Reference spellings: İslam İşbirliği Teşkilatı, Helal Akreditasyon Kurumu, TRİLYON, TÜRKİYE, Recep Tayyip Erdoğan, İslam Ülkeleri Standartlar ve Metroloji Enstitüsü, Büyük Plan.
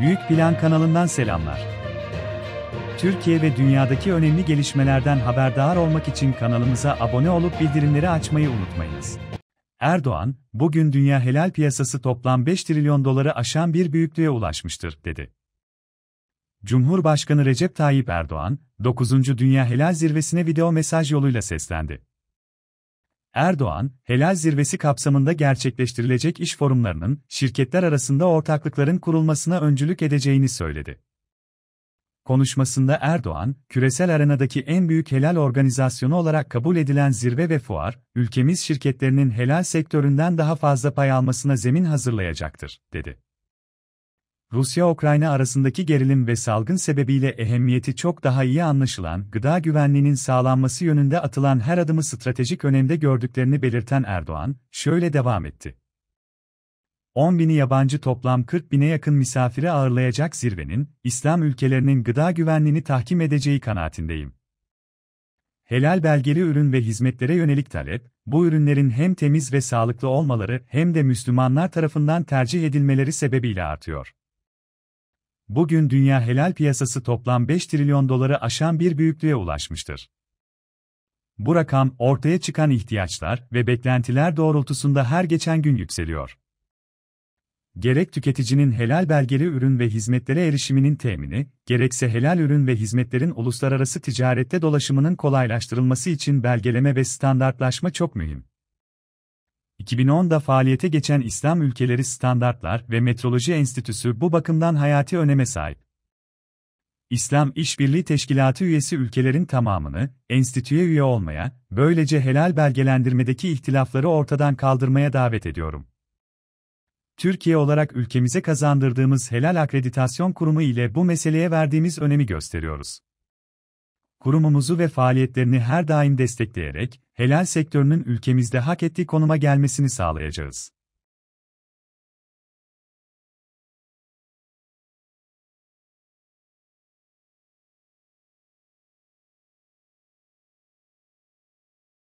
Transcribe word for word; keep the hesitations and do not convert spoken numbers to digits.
Büyük Plan kanalından selamlar. Türkiye ve dünyadaki önemli gelişmelerden haberdar olmak için kanalımıza abone olup bildirimleri açmayı unutmayınız. Erdoğan, bugün dünya helal piyasası toplam beş trilyon doları aşan bir büyüklüğe ulaşmıştır, dedi. Cumhurbaşkanı Recep Tayyip Erdoğan, dokuzuncu Dünya Helal Zirvesi'ne video mesaj yoluyla seslendi. Erdoğan, Helal Zirvesi kapsamında gerçekleştirilecek iş forumlarının, şirketler arasında ortaklıkların kurulmasına öncülük edeceğini söyledi. Konuşmasında Erdoğan, küresel arenadaki en büyük helal organizasyonu olarak kabul edilen zirve ve fuar, ülkemiz şirketlerinin helal sektöründen daha fazla pay almasına zemin hazırlayacaktır, dedi. Rusya-Ukrayna arasındaki gerilim ve salgın sebebiyle ehemmiyeti çok daha iyi anlaşılan gıda güvenliğinin sağlanması yönünde atılan her adımı stratejik önemde gördüklerini belirten Erdoğan, şöyle devam etti. on bini yabancı toplam kırk bine yakın misafiri ağırlayacak zirvenin, İslam ülkelerinin gıda güvenliğini tahkim edeceği kanaatindeyim. Helal belgeli ürün ve hizmetlere yönelik talep, bu ürünlerin hem temiz ve sağlıklı olmaları hem de Müslümanlar tarafından tercih edilmeleri sebebiyle artıyor. Bugün dünya helal piyasası toplam beş trilyon doları aşan bir büyüklüğe ulaşmıştır. Bu rakam ortaya çıkan ihtiyaçlar ve beklentiler doğrultusunda her geçen gün yükseliyor. Gerek tüketicinin helal belgeli ürün ve hizmetlere erişiminin temini, gerekse helal ürün ve hizmetlerin uluslararası ticarette dolaşımının kolaylaştırılması için belgeleme ve standartlaşma çok mühim. iki bin onda faaliyete geçen İslam Ülkeleri Standartlar ve Metroloji Enstitüsü bu bakımdan hayati öneme sahip. İslam İşbirliği Teşkilatı üyesi ülkelerin tamamını, enstitüye üye olmaya, böylece helal belgelendirmedeki ihtilafları ortadan kaldırmaya davet ediyorum. Türkiye olarak ülkemize kazandırdığımız Helal Akreditasyon Kurumu ile bu meseleye verdiğimiz önemi gösteriyoruz. Kurumumuzu ve faaliyetlerini her daim destekleyerek, helal sektörünün ülkemizde hak ettiği konuma gelmesini sağlayacağız.